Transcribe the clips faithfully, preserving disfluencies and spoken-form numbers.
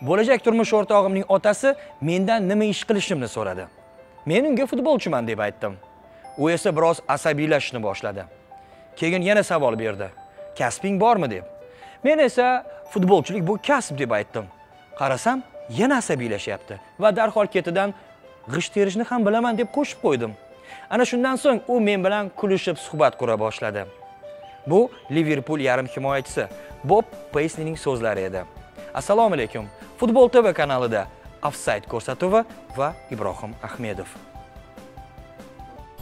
bo'lajak turmush o'rtog'imning otasi mendan nima ish qilishimni so'radi. Men unga futbolchiman deb aytdim. U esa biroz asabiylashishni boshladi. Keyin yana savol berdi. Kasbing bormi deb. Men esa futbolchilik bu kasb deb aytdim. Qarasam, yana asabiylashyapti va darhol ketidan g'ish terishni ham bilaman deb qo'shib qo'ydim. Ana shundan so'ng u men bilan kulishib suhbat qura boshladi. Bu Liverpool yarim himoyachisi Bob Paisleyning so'zlari edi. Assalomu alaykum. Futbol T V kanalida Offside ko'rsatuvi va Ibrohim Ahmedov.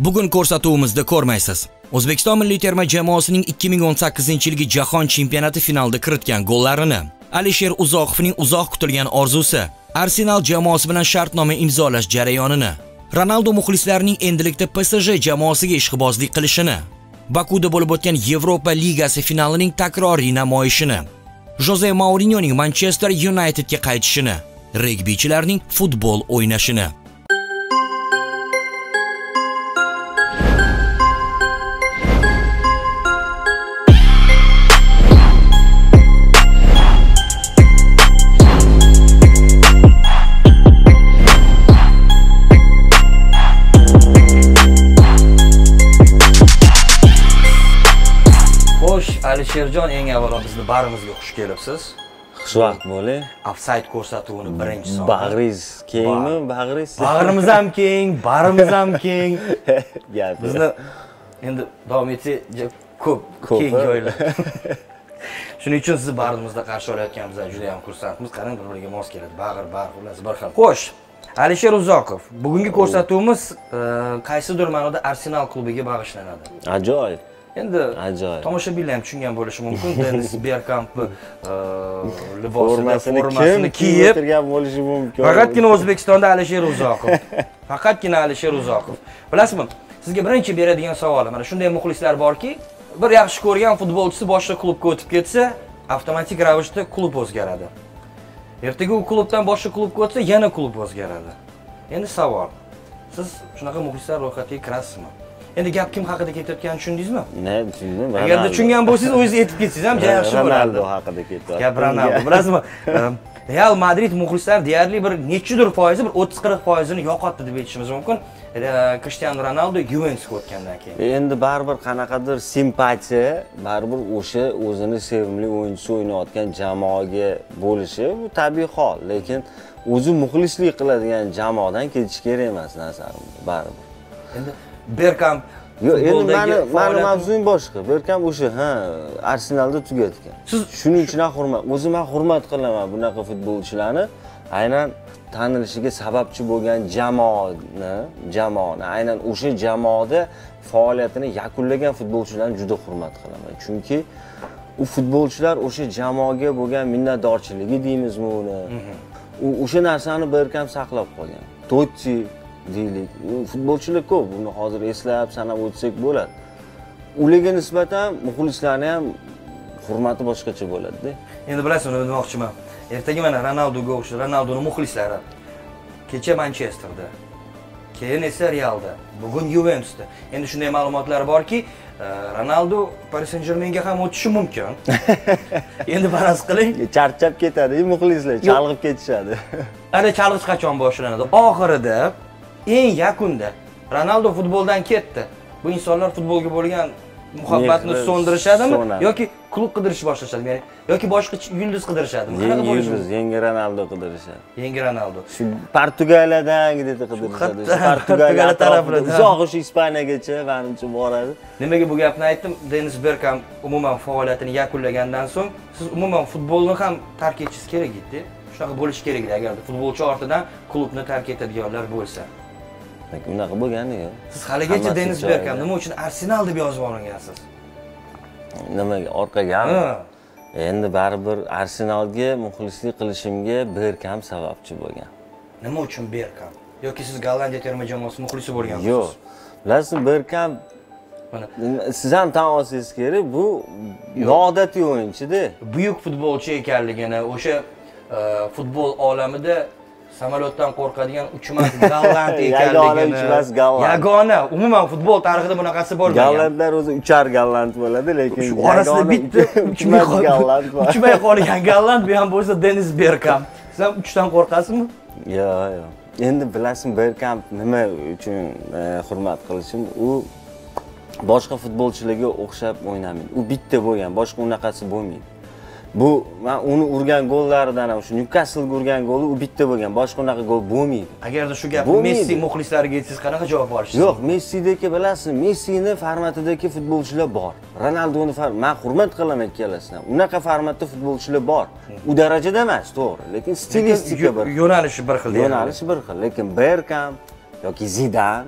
Bugun ko'rsatuvimizda ko'rmaysiz. O'zbekiston milliy terma jamoasining ikki ming o'n sakkizinchi yilgi Jahon chempionati finalida kiritgan gollarini, Alisher Uzoqovning uzoq kutilgan orzusi, Arsenal jamoasi bilan shartnoma imzolash jarayonini, Ronaldo muxlislarining endilikda P S J jamoasiga ishqibozlik qilishini, Bokuda bo'lib o'tgan Yevropa Ligasi finalining takroriy namoyishini, Jose Mourinyoning Manchester Unitedga qaytishini, regbichilarning futbol o'ynashini. Alisherjon, eng avvalo bizni barimizga xush kelibsiz. Xushvaqt bo'ling. Offside ko'rsatuvini birinchi sonda. Bag'riz kengmi? Bag'riz. Bag'rimiz ham keng, barimiz ham keng. Bizni endi davom etsak ko'p keng joylar. Shuning uchun sizni barimizda qarshi olayotganimizdan juda ham xursandmiz. Qarang, bir-biriga mos keladi. Bag'ir, bag'ir, xullas bir xil. Xo'sh, Alisher Uzoqov. Bugungi ko'rsatuvimiz qaysidir ma'noda Arsenal klubiga bag'ishlanadi. Ajoyib. Endi tomoshabinlar ham tushungan bo'lishi mumkin. Dennis Bergkampni libosini kiyib turgan bo'lishi mumkin. Faqatgina O'zbekistonda Alisher Uzoqov. Faqatgina Alisher Uzoqov. Bilasizmi, sizga birinchi beradigan savolim, mana shunday muxlislar borki, bir yaxshi ko'rgan futbolchisi boshqa klubga o'tib ketsa, avtomatik ravishda klub o'zgaradi. Ertaga u klubdan boshqa klubga o'tsa, yana klub o'zgaradi. Endi savol. Siz shunaqa muxlislar ro'yxatiga kirasizmi? Endi gap kim haqida ketayotganini tushundingizmi? Ne, tushundim. Agarda tushungan bo'lsangiz, o'zingiz aytib ketsangiz ham yaxshi bo'lardi. Ronaldo haqida ketyapti. Gap Ronaldo. Bilasizmi? Real Madrid muxlislari deyarli bir nechidir foizi, bir o'ttiz qirq foizini yo'qotdi deb aytishimiz mumkin. Cristiano Ronaldo Juventusga o'tgandan keyin. Endi baribir qanaqadir simpatiya, baribir o'sha o'zini sevimli o'yinchisi o'ynayotgan jamoaga bo'lishi bu tabiiy hol, lekin o'zi muxlislik qiladigan jamoadan ketish kerak emas nazarimda baribir. Endi Bergkamp, endi meni meni mavzuim boshqa. Bergkamp o'sha, ha, Arsenalda tugatgan. Siz shuning uchun hurmat, o'zim ham hurmat qilaman bunaqa futbolchilarni. Aynan tanilishiga sababchi bo'lgan jamoani, jamoani, aynan o'sha jamoada faoliyatini yakunlagan futbolchilarni juda hurmat qilaman. Chunki u futbolchilar o'sha jamoaga bo'lgan minnatdorchiligi deymizmi uni. U o'sha narsani Bergkamp saqlab qolgan. Totti deylik. Futbolchilar ko'p, buni hozir eslab sanab o'tsak bo'ladi. Ularga nisbatan muxlislarni ham hurmati boshqacha bo'ladi-da. Endi bilasizmi, nima demoqchiman? Ertaga mana Ronaldoga o'xshab, Ronaldoning muxlislari kecha Manchesterda, keyin esa Realda, bugun Juventusda. Endi shunday ma'lumotlar borki, Ronaldo Paris Saint-Germainga ham o'tishi mumkin. Endi faraz qiling, charchab ketadi, muxlislar chalg'ib ketishadi. Ana chalg'ish qachon boshlanadi? Oxirida eng yakunda Ronaldo futboldan ketdi. Bu insonlar futbolga bo'lgan muhabbatni so'ndirishadimi yoki klub qidirish boshlashadimi? Ya'ni yoki boshqa yulduz qidirishadimi? Qanaqa bo'lishi? Yangi Ronaldo qidirishadi. Yangi Ronaldo. Shu Portugaliyadan deb qidirishadi. Portugaliya tarafidan uzoq Ispaniyagacha menimcha boradi. Nimaga bu gapni aytdim? Dennis Bergkamp umuman faoliyatini yakunlagandan so'ng siz umuman futbolni ham tark etishingiz kerak edi. Shunaqa bo'lishi kerak edi agarda futbolchi ortidan klubni tark etadiganlar bo'lsa. Unaqa bo'lgani yo'q. Siz haligacha Dennis Bergkamp nima uchun Arsenal deb yozib olingansiz? Nimaga orqagami? Endi baribir Arsenalga muxlislik qilishimga Bergkamp sababchi bo'lgan. Nima uchun Bergkamp? Yoki siz Gollandiya terma jamoasi muxlisi bo'lgansiz? Yo'q. Bilasizmi, Bergkamp siz ham tan olsangiz kerak, bu noodatiy o'yinchi-da. Buyuk futbolchi ekanligini, o'sha futbol olamida samolyotdan qo'rqadigan uchmas Golland ekanligini. Yagona, umuman futbol tarixida bunaqasi bo'lmagan. Gollandlar o'zi uchar Golland bo'ladi, lekin orasida bitta uchmas Golland bor. Uchmay qolgan Golland bu ham bo'lsa Dennis Bergkamp. Sen uçtan korkasın mı? Ya ya. Endi bilasin Bergkamp nima uchun hurmat qilishim, u boshqa futbolchilarga o'xshab o'ynamaydi. U bitta bo'lgan, boshqa unaqasi bo'lmaydi. Bu men uni urgan gollaridan ham, shu Newcastle urgan goli u bitta bo'lgan, boshqa unaqa gol bo'lmaydi. Agarda shu gapni Messi muxlislariga aytsangiz qanaqa javob olishingiz? Yo'q, Messidagi bilasin, Messini formatidagi futbolchilar bor. Ronaldoni format, men hurmat qilaman ikkalasini. Unaqa formatda futbolchilar bor. U darajada emas, to'g'ri, lekin stilistika bir. Yo'nalishi bir xil. Yo'nalishi bir xil, lekin Bergkamp yoki Zidan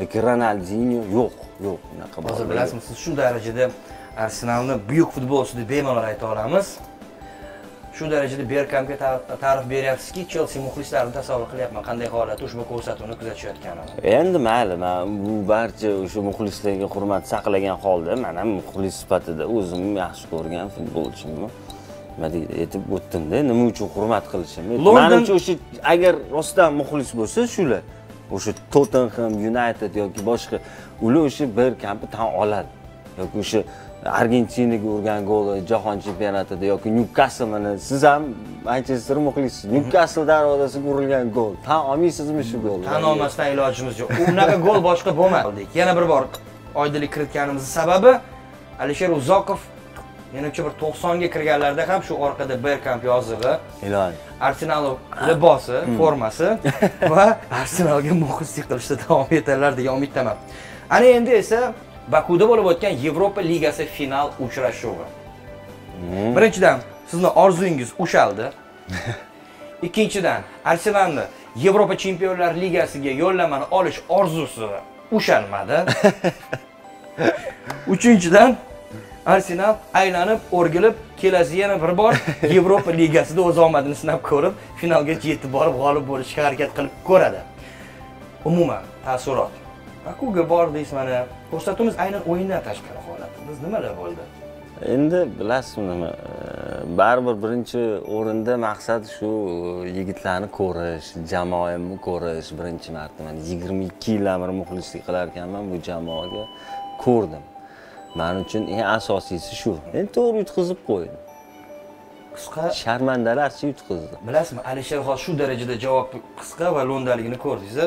yoki Ronaldinho yo'q. Yo'q, unaqa bo'lmaydi. Hozir bilasizmi, siz shu darajada Arsenalni büyük futbolchisi deb bemalol ayta olamiz. Shu darajada Bergkampga ta'rif beryapsizki, Chelsea muxlislarini tasavvur qilyapman, qanday holatda ushbu ko'rsatuvni kuzatayotganini. Endi mayli, men bu barcha o'sha muxlislarga hurmat saqlagan holda, men ham muxlis sifatida o'zimni yaxshi ko'rgan futbolchimni nima deydi, aytib o'tdim-da, nima uchun hurmat qilishimni. Menimcha o'sha agar rostdan muxlis bo'lsa, shular o'sha Tottenham, United yoki boshqa ular o'sha Bergkampni tan oladi. Yoki o'sha Argentinaga urgan goli Jahon chempionatida yoki Newcastle, siz ham Manchester muxlisiz. Newcastle darvozasiga urilgan gol. Tan olmaysizmi shu golni? Tan olmasdan ilojimiz yo'q. Unaqa gol boshqa bo'lmadi. Yana bir bor oydinlik kiritganimizning sababi Alisher Uzoqov menimcha bir to'qsonga kirganlarda ham shu orqada Bergkamp yozig'i, Arsenal libosi, formasi va Arsenalga muxlislik qilishda davom etarlar degan umiddaman. Ana endi esa Bakuda bo'lib o'tgan Yevropa Ligasi final uchrashuvi. Hmm. Birinchidan, sizning orzungiz ushaldi. Ikkinchidan, Arsenalni Yevropa Chempionlar Ligasiga yo'llamani olish orzusi ushalmadi. Uchinchidan, Arsenal aylanib, o'rgilib, kelasi yana bir bor Yevropa Ligasida o'z omadini sinab ko'rib, finalga yetib borib g'olib bo'lishga harakat qilib ko'radi. Umuman, ta'sirot. Bakuga bordik mana. Ko'rsatuvimiz aynan o'yindan tashqari holatimiz nimalar bo'ldi? Endi bilasizmi nima? Baribir birinchi o'rinda maqsad shu yigitlarni ko'rish, jamoamni ko'rish. Birinchi marta men yigirma ikki yillar muxlislik qilar ekanman bu jamoaga ko'rdim. Men uchun eng asosiysi shu. Endi to'g'ri yutqizib qo'ydim. Qisqa sharmandalarcha yutqizdi. Bilasizmi, Alisher Hosh shu darajada javob qisqa va londaligini ko'rdingiz.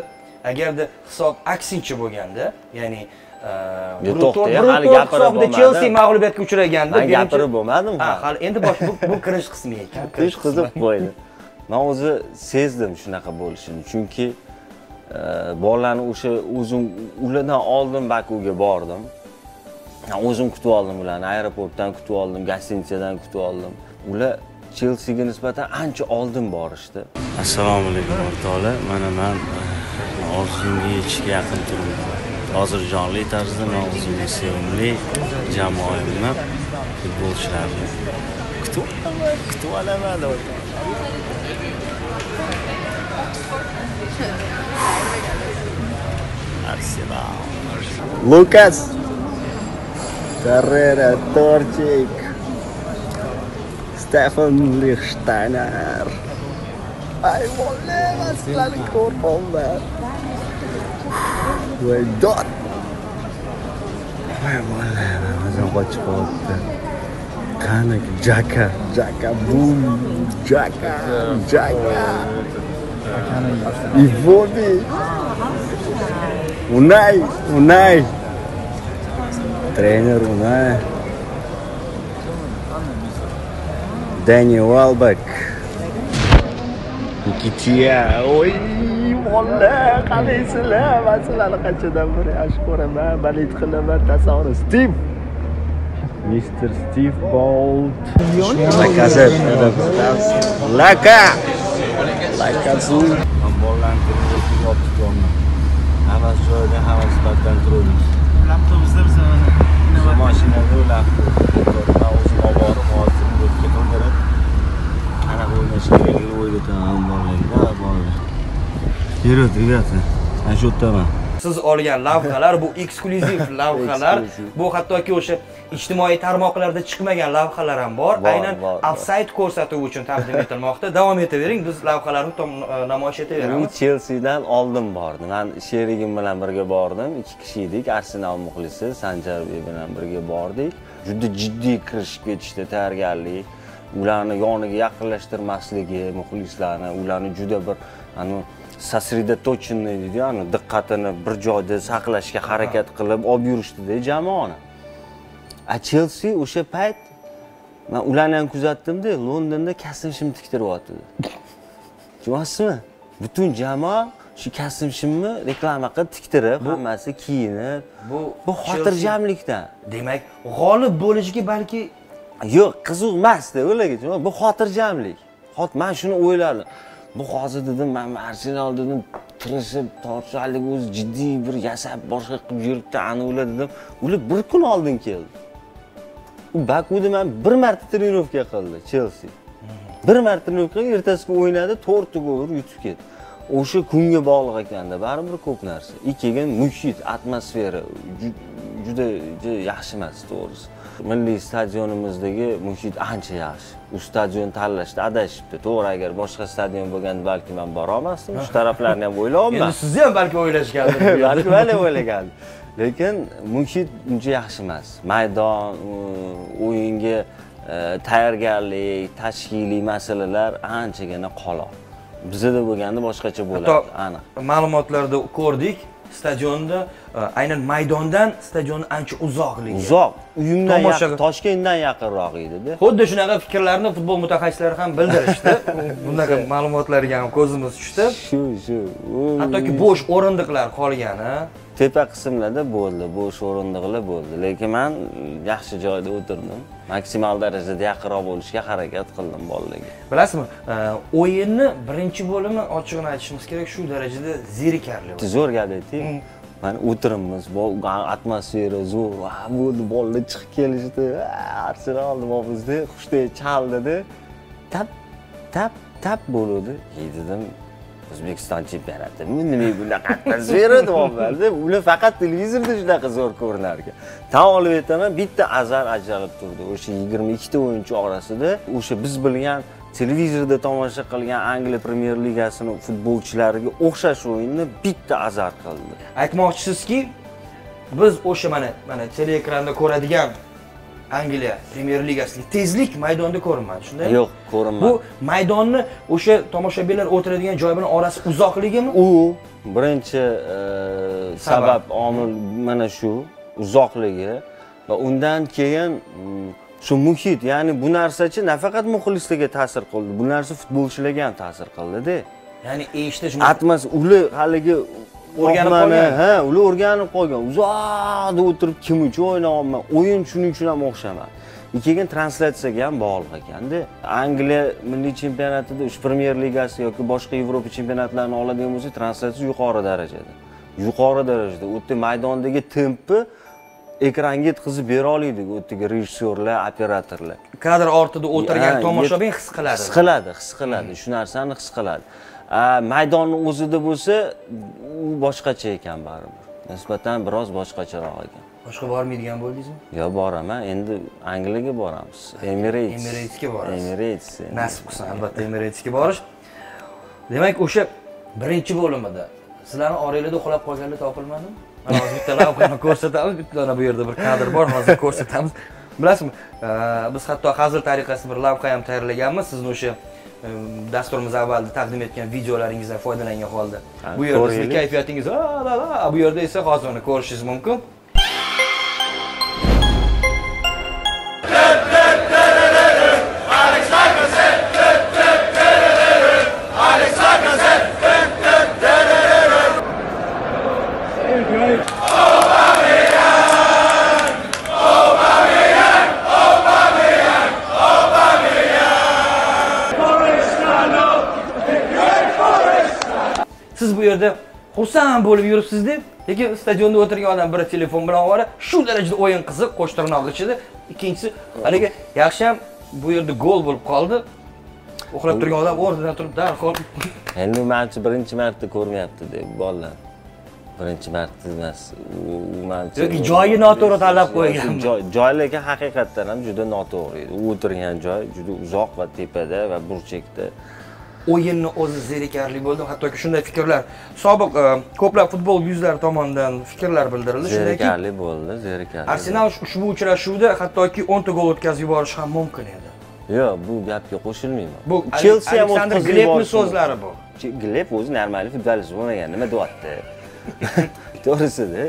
Agarda hisob aksincha bo'lganda, ya'ni hali gapirib Chelsea mag'lubiyatga uchraganda gapirib bo'lmadim. Ha, hali endi bosh bu kirish qismi ekan. Kirish qizib qo'ydi. Men o'zi sezdim shunaqa bo'lishini, chunki bolalarni o'sha o'zim ulardan oldin Bakuga bordim. O'zim kutib oldim ularni, aeroportdan kutib oldim, gastinisadan kutib oldim. Ular Chelseaga nisbatan ancha oldin borishdi. Assalomu alaykum o'rtoqlar. Mana men orzumga yetishga yaqin turibman. Hozir jonli tarzda men o'zimni sevimli jamoamni, futbolchilarni kutib kutib olaman. Arsenal. Lucas Carrera Torchik Stefan Lichtsteiner. Ay voleva slan korpomda. Well done. Ay voleva, hazır bochqotda. Kanak Jaka, Jaka boom, Jaka, Jaka. Ivoni. Unai, Unai. Trener Unai. Danny Welbeck. Kitiya, oy, vallahi qalaysizlar, masalalar qanchadan beri yaxshi ko'raman, balid qilaman, tasavvur Steve. mister Steve Bolt. Lacazette, Laka. Lacazette. Men bollarni ko'rib yotibman. Hamma joyda, hamma sifatdan turamiz. Laptopimizda biz nima mashinada laptop. O'zim oborib, hozir o'tga ko'tarib. Ana o'ynashga Yürüt, riviyatı. Ben şu ottama. Siz olgan lavhalar, bu eksklyuziv lavhalar. Bu hatta ki o'sha ijtimoiy tarmoqlarda chiqmagan lavhalar ham bor. Aynan offside ko'rsatuvi uchun taqdim etilmoqda. Davom etavering, biz lavhalarni namoyish etaveramiz. Men Chelsea'dan oldin bordim. Men sherigim bilan birga bordim. ikki kishi edik. Arsenal muxlisi Sanjar bilan birga bordik. Juda jiddiy kirishib ketishdi, tayyorgarlik. ularni yoniga yaqinlashtirmasligi, muxlislarni, ularni juda bir anu sasredotochenniy deydi, anu diqqatini bir joyda saqlashga harakat qilib olib yurishdi-da jamoani. A Chelsea o'sha payt men ularni ham kuzatdim-da, Londonda kasimshim tiktiryapti. Tushunasizmi? Butun jamoa shu kasimshimni reklama qilib tiktirib, hammasi kiyinib, bu bu xotirjamlikdan. Demak, g'olib bo'lishiga balki yo'q, qiziq emas-da, o'ylagancha. Bu xotirjamlik. Xo'p, men shuni o'yladim. Bu hozir dedim, men Arsenal dedim, tirishib, tortishalik o'zi jiddiy bir yasab boshqa qilib yuribdi, anavlar dedim. Ular bir kun oldin keldi. U Bakuda men bir marta trenovka qildi Chelsea. Bir marta trenovka, ertasi kun o'ynadi, to'rt gol urib yutib ketdi. O'sha kunga bog'liq ekanda, baribir ko'p narsa. Ikkigan muhit, atmosfera juda yaxshi emas, to'g'risi. Milliy stadionimizdagi muhit ancha yaxshi. U stadion tanlashda adashibdi. To'g'ri, agar boshqa stadion bo'lganda balki men bora olmasdim. Shu taraflarni ham o'ylayapman. Endi sizni ham balki o'ylashgandir. Balki hali o'ylagandim. Lekin muhit uncha yaxshi emas. Maydon, o'yinga tayyorgarlik, tashkiliy masalalar anchagina qoloq. Bizda bo'lganda boshqacha bo'ladi, aniq. Ma'lumotlarda ko'rdik. Stadionda aynan maydondan stadion ancha uzoqligi. Uzoq. Uyimdan yaqin, Toshkentdan yaqinroq edi-da. Xuddi shunaqa fikrlarni futbol mutaxassislari ham bildirishdi. Bundaqa ma'lumotlarga ham ko'zimiz tushdi. Shu, shu. Hattoki bo'sh o'rindiqlar qolgani, tepa qismlarda bo'ldi, bo'sh o'rindiqlar bo'ldi. Lekin men yaxshi joyda o'tirdim. Maksimal darajada yaqinroq bo'lishga harakat qildim bolalarga. Bilasizmi, o'yinni birinchi bo'limi ochiqni aytishimiz kerak, shu darajada zerikarli bo'ldi. Zo'rgada ayting. Mana o'tirimiz, atmosfera zo'r. Ha, bo'ldi, bolalar chiqib kelishdi. Arsenal debobizda xushday chaldida. Tap tap tap bo'ldi. Dedim, O'zbekiston chempionati. Nima bunaqa atmosfera deyapman-da. Ular faqat televizorda shunaqa zo'r ko'rinar ekan. Tan olib aytaman, bitta azar ajralib turdi. O'sha yigirma ikki ta o'yinchi orasida o'sha biz bilgan televizorda tomosha qilgan Angliya Premyer Ligasini futbolchilariga o'xshash o'yinni bitta azar qildi. Aytmoqchisizki, biz o'sha mana mana teleekranda ko'radigan Angliya Premyer Ligasida tezlik maydonda ko'rinmadi, shundaymi? Yo'q, ko'rinmadi. Bu maydonni o'sha tomoshabinlar o'tiradigan joy bilan orasi uzoqligimi? U birinchi sabab omil mana shu uzoqligi va undan keyin shu muhit, ya'ni bu narsachi nafaqat muxlislarga ta'sir qildi, bu narsa futbolchilarga ham ta'sir qildi-da. Ya'ni eshitish atmos ular haligi o'rganib qolgan. Ha, ular o'rganib qolgan. Uzoqda o'tirib kim uchun o'ynayapman? O'yin shuning uchun ham o'xshamadi. Ikkigan translyatsiyaga ham bog'liq ekan-da. Angliya milliy chempionatida, uch Premyer Ligasi yoki boshqa Yevropa chempionatlarini oladigan bo'lsak, translyatsiya yuqori darajada. Yuqori darajada. U yerda maydondagi tempi ekranga yetkazib bera oldik, u yerdagi rejissyorlar, operatorlar. Kadr ortida o'tirgan tomoshabin his qiladi. His qiladi, his qiladi. Shu narsani his qiladi. Maydonni o'zida bo'lsa, u boshqacha ekan baribir. Nisbatan biroz boshqacharoq ekan. Boshqa bormaydigan bo'ldingizmi? Yo'q, boraman. Endi Angliyaga boramiz. Emirates. Emiratesga boramiz. Emirates. Nasib qilsa albatta Emiratesga borish. Demak, o'sha birinchi bo'limida sizlarning oralingizda uxlab qolganlar topilmadimi? Mana hozir bitta lavhani ko'rsatamiz, bitta bu yerda bir kadr bor, hozir ko'rsatamiz. Bilasizmi, biz hatto hazil tariqasi bir lavha ham tayyorlaganmiz. Sizni o'sha dasturimiz avvalda taqdim etgan videolaringizdan foydalangan holda. Bu yerda sizning kayfiyatingiz, bu yerda esa hozir uni ko'rishingiz mumkin. Siz bu yerda xursand bo'lib yuribsiz-da, lekin stadionda o'tirgan odam biri telefon bilan o'rab, shu darajada o'yin qiziq, qo'shtirnoq ichida. Ikkinchisi, haliga yaxshi ham bu yerda gol bo'lib qoldi. Uxlab turgan odam o'rnidan turib darhol endi menimcha birinchi marta ko'rmayapti-da bolalar. Birinchi marta emas. U menimcha yoki joyi noto'g'ri tanlab qo'ygan. Joyligi haqiqatan ham juda noto'g'ri edi. U o'tirgan joy juda uzoq va tepada va burchakda. O'yinni o'zi zerikarli bo'ldi. Hattoki shunday fikrlar sobiq ko'plab futbol yuzlari tomonidan fikrlar bildirildi. Zerikarli bo'ldi, zerikarli. Arsenal ushbu uchrashuvda hattoki o'n ta gol o'tkazib yuborish ham mumkin edi. Yo, bu gapga qo'shilmayman. Bu Chelsea Alexander Glebning so'zlari bu. Gleb o'zi normal futbolchi bo'lmagan, nima deyapti? To'g'risida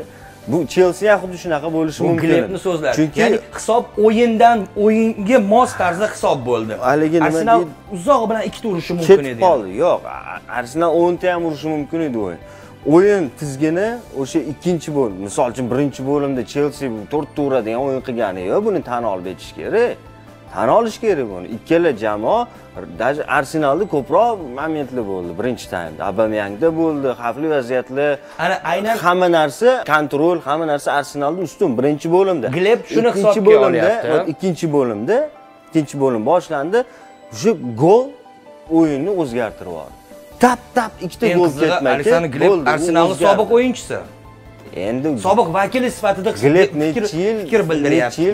bu Chelsea'ga xuddi shunaqa bo'lishi mumkin. Glebning so'zlari. Chunki yani, hisob o'yindan o'yinga mos tarzda hisob bo'ldi. Arsenal uzoq bilan ikkita urishi mumkin edi. Ketib yo'q, Arsenal o'n ta ham urishi mumkin edi o'yin. O'yin tizgini o'sha ikkinchi bo'lim. Misol uchun birinchi bo'limda Chelsea to'rt ta uradigan o'yin qilgani yo'q, buni tan olib betish kerak. Tan olish kerak buni. Ikkala jamoa, Arsenalda ko'proq momentlar bo'ldi birinchi taymda. Aubameyangda bo'ldi, xavfli vaziyatlar. Ana aynan hamma narsa kontrol, hamma narsa Arsenalda ustun birinchi bo'limda. Gleb shuni hisobga olyapti. Ikkinchi bo'limda, ikkinchi bo'lim boshlandi. Shu gol o'yinni o'zgartirib yubordi. Tap tap ikkita gol ketmadi. Arsenalning sobiq o'yinchisi. Endi sobiq vakili sifatida fikr bildiryapti.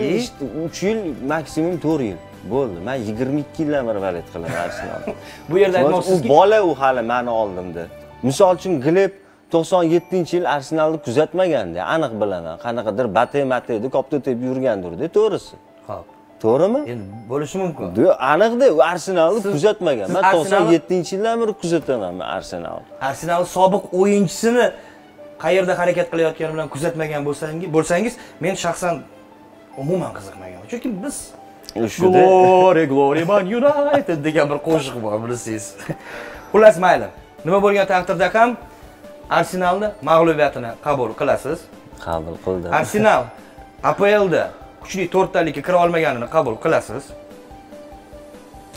uch yil, maksimum to'rt yil bo'ldi. Men yigirma ikki yildan beri valet qilaman Arsenalni. Bu yerda aytmoqsizki, u bola u hali meni oldimda. Misol uchun Gleb to'qson yettinchi yil Arsenalni kuzatmaganda, aniq bilaman, qanaqadir bate-mateydi, kopta tepib yurgandir-da, to'g'risi. Xo'p. To'g'rimi? Endi bo'lishi mumkin. Aniqda u Arsenalni kuzatmagan. Men to'qson yettinchi yildan beri kuzataman men Arsenalni. Arsenal sobiq o'yinchisini qayerda harakat qilayotgani bilan kuzatmagan bo'lsangiz, bo'lsangiz, men shaxsan umuman qiziqmaganman. Chunki biz Glory, Glory Man United degan bir qo'shiq bor, bilasiz. Xullas, mayli. Nima bo'lgan taqdirda ham Arsenalni mag'lubiyatini qabul qilasiz. Qabul qildim. Arsenal A P L'da kuchli to'rttalikka kira olmaganini qabul qilasiz.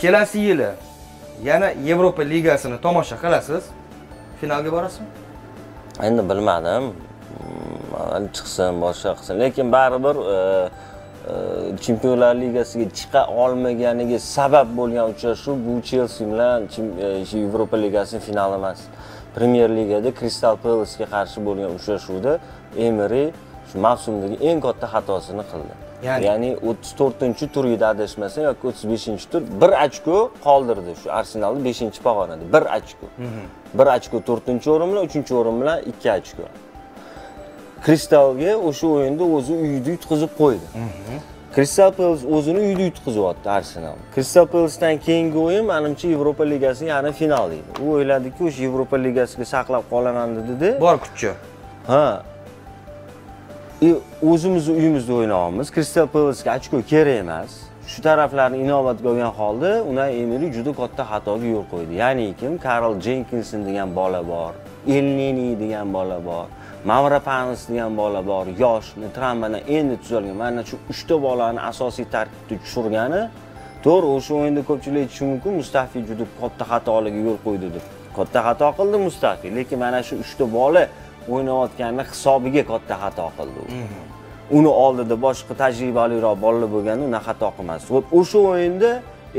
Kelasi yili yana Yevropa ligasini tomosha qilasiz. Finalga borasizmi? Endi bilmadim. Chiqsin, boshqa qilsin, lekin baribir Chempionlar ligasiga chiqa olmaganiga sabab bo'lgan uchrashuv bu Chelsea bilan Yevropa ligasi finali emas. Premier ligada Crystal Palace ga qarshi bo'lgan uchrashuvda Emery shu mavsumdagi eng katta xatosini qildi. Yani, yani o'ttiz to'rtinchi tur edi adashmasam yoki o'ttiz beshinchi tur bir ochko qoldirdi shu Arsenalni beshinchi pog'onada bir ochko. bir ochko to'rtinchi o'rin bilan uchinchi o'rin bilan ikki ochko. Kristalga o'sha o'yinda o'zi uyida yutqizib qo'ydi. Crystal Palace o'zini uyida yutqizyapti Arsenal. Crystal Palace'dan keyingi o'yin menimcha Yevropa ligasining yarim finali edi. U o'yladiki, o'sha Yevropa ligasiga saqlab qolaman dedi-da. Bor kuchchi. Ha. O'zimizni uyimizda o'ynaymiz. Crystal Palace'ga ochko kerak emas. Shu taraflarni inobatga olgan holda ular Emery juda katta xatoga yo'l qo'ydi. Ya'ni kim? Karl Jenkinson degan bola bor, Elneni degan bola bor, Mavropanos degan bola bor, yoshni Trambadan endi tuzalgan. Mana shu uchta bolani asosiy tarkibda tushirgani to'g'ri, o'sha o'yinda ko'pchilik tushishi mumkin, Mustafi juda katta xatoga yo'l qo'ydi deb. Katta xato qildi Mustafi, lekin mana shu uchta bola o'ynayotganini hisobiga katta xato qildi. Uni oldida boshqa tajribaliroq bolalar bo'lganda uni xato qilmasdi. O'sha o'yinda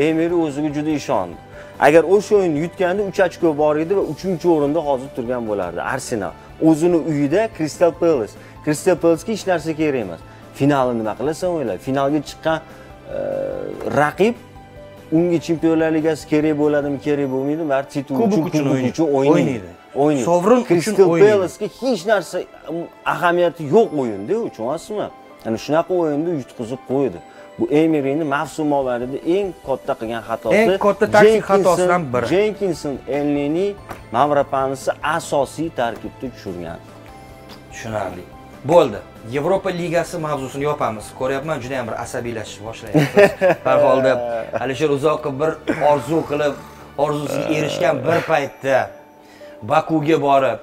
Emery o'ziga juda ishondi. Agar o'sha o'yinni yutganda uch ochko bor edi va uchinchi o'rinda hozir turgan bo'lardi Arsenal. O'zini uyida Crystal Palace. Crystal Palace ga hech narsa kerak emas. Finalni nima qilasan o'yla. Finalga chiqqan raqib unga Chempionlar ligasi kerak bo'ladimi, kerak bo'lmaydi, bar titul uchun o'ynaydi. O'yinni. Sovrun Crystal Palace'ga hech narsa ahamiyati yo'q o'yinda, tushunasizmi? Ya'ni shunaqa o'yinda yutqizib qo'ydi. Bu Emery'ning mavsum avvalida eng katta qilgan xatosi, eng katta taktik xatosidan biri. Jenkinson, Elneni, Mavropanosni asosiy tarkibda tushirgan. Tushunarli. Bo'ldi. Yevropa ligasi mavzusini yopamiz. Ko'ryapman, juda ham bir asabiylashish boshlayapsiz. Har holda Alisher Uzoqov bir orzu qilib, orzusiga erishgan bir paytda Bakuga borib,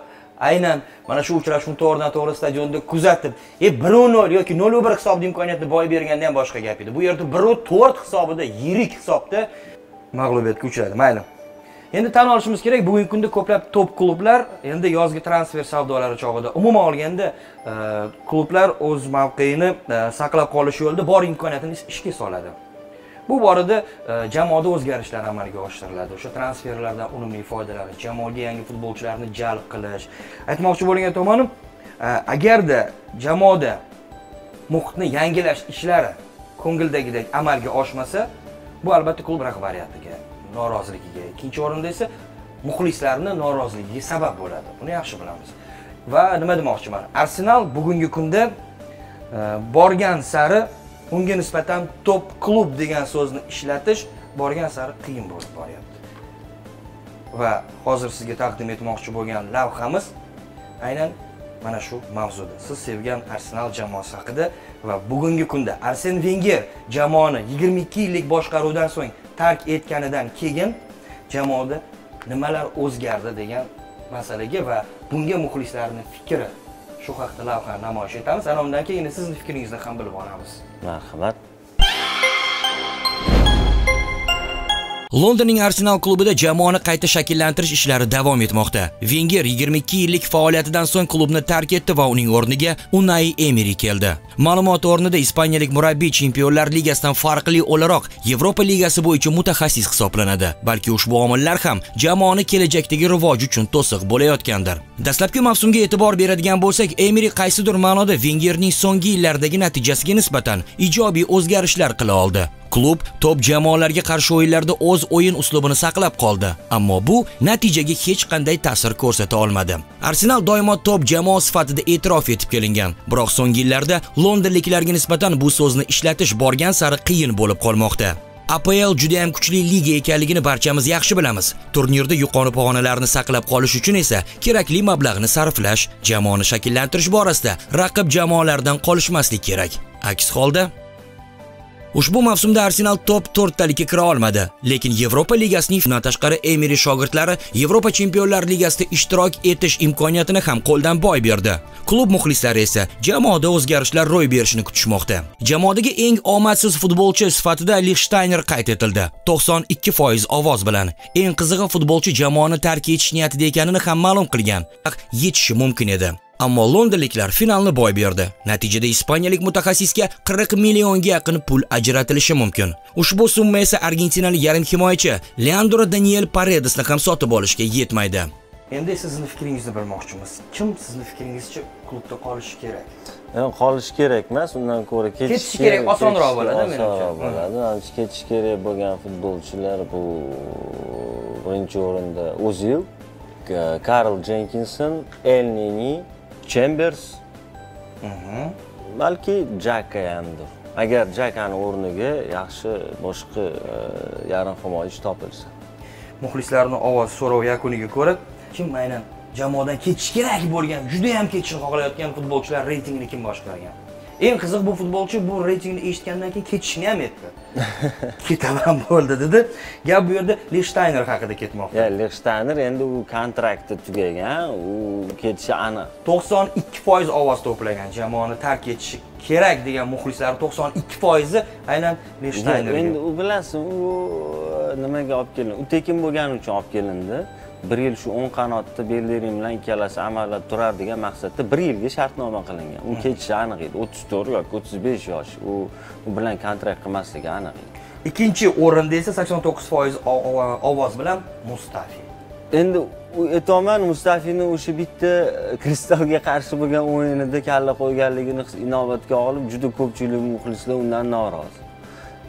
aynan mana shu uchrashuvni to'g'ridan-to'g'ri stadionda kuzatib, e bir nol yoki nol bir hisobda imkoniyatni boy berganda ham boshqa gap edi. Bu yerda bir to'rt hisobida yirik hisobda mag'lubiyatga uchradi. Mayli. Endi tan olishimiz kerak, bugungi kunda ko'plab top klublar endi yozgi transfer savdolari chog'ida umuman olganda klublar o'z mavqeini saqlab qolish yo'lida bor imkoniyatini ishga soladi. Bu borada jamoada o'zgarishlar amalga oshiriladi. O'sha transferlardan unumli foydalanish, jamoaga yangi futbolchilarni jalb qilish. Aytmoqchi bo'lgan tomonim, agarda jamoada muhitni yangilash ishlari ko'ngildagidek amalga oshmasa, bu albatta klub rahbariyatiga noroziligiga, ikkinchi o'rinda esa muxlislarning noroziligiga sabab bo'ladi. Buni yaxshi bilamiz. Va nima demoqchiman? Arsenal bugungi kunda borgan sari unga nisbatan top klub degan so'zni ishlatish borgan sari qiyin bo'lib boryapti. Va hozir sizga taqdim etmoqchi bo'lgan lavhamiz aynan mana shu mavzuda. Siz sevgan Arsenal jamoasi haqida va bugungi kunda Arsen Wenger jamoani yigirma ikki yillik boshqaruvdan so'ng tark etganidan keyin jamoada nimalar o'zgardi degan masalaga va bunga muxlislarning fikri shu haqda lavha namoyish etamiz. Ana undan keyin sizning fikringizni ham bilib olamiz. Marhamat. Londonning Arsenal klubida jamoani qayta shakllantirish ishlari davom etmoqda. Wenger yigirma ikki yillik faoliyatidan so'ng klubni tark etdi va uning o'rniga Unai Emery keldi. Ma'lumot o'rnida ispaniyalik murabbiy Chempionlar ligasidan farqli o'laroq Yevropa ligasi bo'yicha mutaxassis hisoblanadi. Balki ushbu omillar ham jamoani kelajakdagi rivoji uchun to'siq bo'layotgandir. Dastlabki mavsumga e'tibor beradigan bo'lsak, Emery qaysidir ma'noda Wengerning so'nggi yillardagi natijasiga nisbatan ijobiy o'zgarishlar qila oldi. Klub top jamoalarga qarshi o'yinlarda o'z o'yin uslubini saqlab qoldi, ammo bu natijaga hech qanday ta'sir ko'rsata olmadi. Arsenal doimo top jamoa sifatida e'tirof etib kelingan, biroq so'nggi yillarda londonliklarga nisbatan bu so'zni ishlatish borgan sari qiyin bo'lib qolmoqda. A P L juda ham kuchli liga ekanligini barchamiz yaxshi bilamiz. Turnirda yuqori pog'onalarni saqlab qolish uchun esa kerakli mablag'ni sarflash, jamoani shakllantirish borasida raqib jamoalardan qolishmaslik kerak. Aks holda ushbu mavsumda Arsenal top to'rt talikka kira olmadi, lekin Yevropa ligasining finaldan tashqari Emery shogirdlari Yevropa Chempionlar ligasida ishtirok etish imkoniyatini ham qo'ldan boy berdi. Klub muxlislari esa jamoada o'zgarishlar ro'y berishini kutishmoqda. Jamoadagi eng omadsiz futbolchi sifatida Lichtsteiner qayd etildi, to'qson ikki foiz ovoz bilan. Eng qizig'i, futbolchi jamoani tark etish niyatida ekanini ham ma'lum qilgan. Yetishi mumkin edi. Ammo londonliklar finalni boy berdi. Natijada ispaniyalik mutaxassisga qirq millionga yaqin pul ajratilishi mumkin. Ushbu summa esa argentinalik yarim himoyachi Leandro Daniel Paredesni ham sotib olishga yetmaydi. Endi sizning fikringizni bilmoqchimiz. Kim sizning fikringizcha klubda qolishi kerak? Yo'q, qolish kerak emas, undan ko'ra ketish kerak osonroq bo'ladi menimcha. Bo'ladi. Ancha ketish kerak bo'lgan futbolchilar bu birinchi o'rinda O'zil, Karl Jenkinson, El Nini, Chambers, balki Jaka hamdir. Agar Jakani o'rniga yaxshi boshqa yarim himoyachi topilsa. Muxlislarning ovoz so'rov yakuniga ko'ra, kim aynan jamoadan ketish kerak bo'lgan, juda ham ketishni xohlayotgan futbolchilar reytingini kim boshqargan? Eng qiziq, bu futbolchi bu reytingni eshitgandan keyin ketishni ham aytdi. Ketaman bo'ldi dedi. Gap bu yerda Lichtsteiner haqida ketmoqda. Ya, Lichtsteiner endi u kontrakti tugagan, u ketishi aniq. to'qson ikki foiz ovoz to'plagan, jamoani tark etishi kerak degan muxlislar to'qson ikki foiz i aynan Lichtsteiner. Endi u bilasiz, u nimaga olib kelindi? U tekin bo'lgani uchun olib kelindi. bir yil shu o'ng qanotda Bellerin bilan ikkalasi amalda turar degan maqsadda bir yilga shartnoma qilingan. U ketishi aniq edi. o'ttiz to'rt yoki o'ttiz besh yosh. U bilan kontrakt qilmasligi aniq edi. Ikkinchi o'rinda esa sakson to'qqiz foiz ovoz bilan Mustafi. Endi aytaman, Mustafini o'sha bitta Kristalga qarshi bo'lgan o'yinida kalla qo'yganligini inobatga olib, juda ko'pchilik muxlislar undan norozi.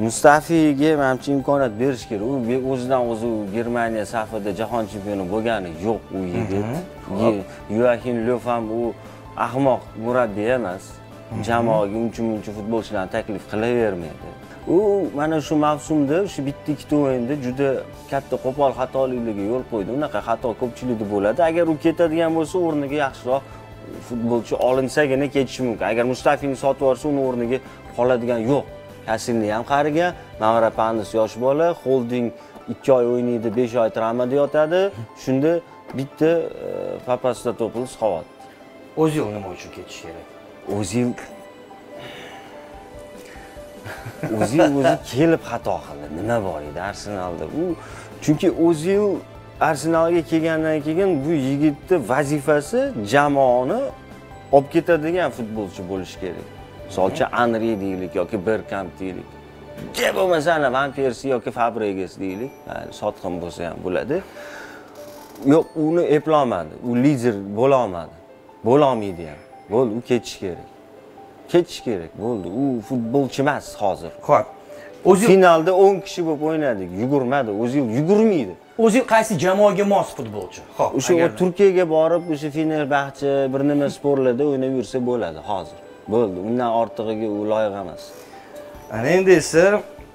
Mustafiga menimcha imkoniyat berish kerak. U o'zidan o'zi Germaniya safida jahon chempioni bo'lgani yo'q u yigit. Joachim Löw ham u ahmoq murabbiy emas. Jamoaga uncha-muncha futbolchilarni taklif qilavermaydi. U mana shu mavsumda shu bitta-ikkita o'yinda juda katta qo'pol xatoliklariga yo'l qo'ydi. Unaqa xato ko'pchilikda bo'ladi. Agar u ketadigan bo'lsa, o'rniga yaxshiroq futbolchi olinsagina ketishi mumkin. Agar Mustafini sotib olsa, uni o'rniga qoladigan yo'q. Kasilni ham qarigan, Mavra Pandas yosh bola, holding ikki oy o'ynaydi, besh oy travmada yotadi. Shunda bitta papasida to'pilib qoladi. O'zil nima uchun ketish kerak? O'zil O'zil o'zi kelib xato qildi. Nima bor edi Arsenalda? U chunki O'zil Arsenalga kelgandan keyin bu yigitning vazifasi jamoani olib ketadigan futbolchi bo'lish kerak. Solchi Anri deylik yoki Bergkamp deylik. Deb bo'lmasa Van Persi yoki Fabregas deylik. Sotqin bo'lsa ham bo'ladi. Yo'q, uni eplolmadi. U lider bo'la olmadi. Bo'la olmaydi ham. Bo'ldi, u ketish kerak. Ketish kerak, bo'ldi. U futbolchi emas hozir. Xo'p. O'zil finalda o'n kishi bo'lib o'ynadik. Yugurmadi. O'zil yugurmaydi. O'zil qaysi jamoaga mos futbolchi? Xo'p, o'sha Turkiyaga borib, o'sha Fenerbahçe bir nima sporlarda o'ynab yursa bo'ladi hozir. Bo'ldi, undan ortig'iga u loyiq emas. Ana endi esa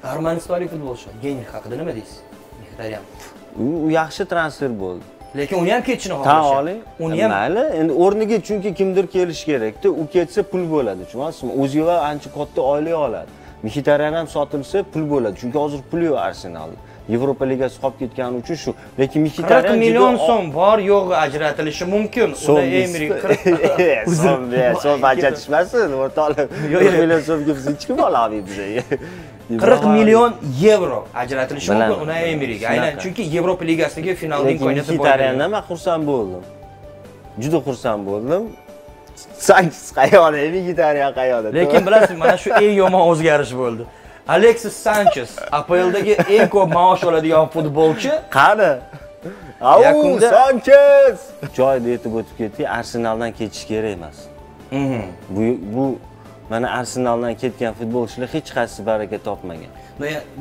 Armanistonlik futbolchi Geynir haqida nima deysiz? Mehtariyam. U yaxshi transfer bo'ldi. Lekin uni ham ketishini xohlayapti. Uni ham mayli, endi o'rniga chunki kimdir kelish kerak-da. U ketsa pul bo'ladi, tushunasizmi? O'ziga ancha katta oylik oladi. Mkhitaryan ham sotilsa pul bo'ladi. Chunki hozir pul yo'q Arsenalda. Yevropa ligasi qolib ketgani uchun shu. Lekin Mkhitaryan qirq million so'm bor, yo'g'i ajratilishi mumkin. Uni Emery qirq so'm so'm ajratishmasin, o'rtoqlar. qirq million so'mga biz hech kim ola olmaymiz. qirq million yevro ajratilishi mumkin Uni Emeryga. Aynan chunki Yevropa ligasidagi finalning imkoniyati bor. Mkhitaryandan men xursand bo'ldim. Juda xursand bo'ldim. Sanks qayoqda, Mkhitaryan qayoqda. Lekin bilasiz, mana shu eng yomon o'zgarish bo'ldi. Alexis Sanchez A P L'dagi eng ko'p maosh oladigan futbolchi qani? Au Sanchez joyida yetib o'tib ketdi, Arsenaldan ketish kerak emas. Bu bu mana Arsenaldan ketgan futbolchilar hech qaysi baraka topmagan.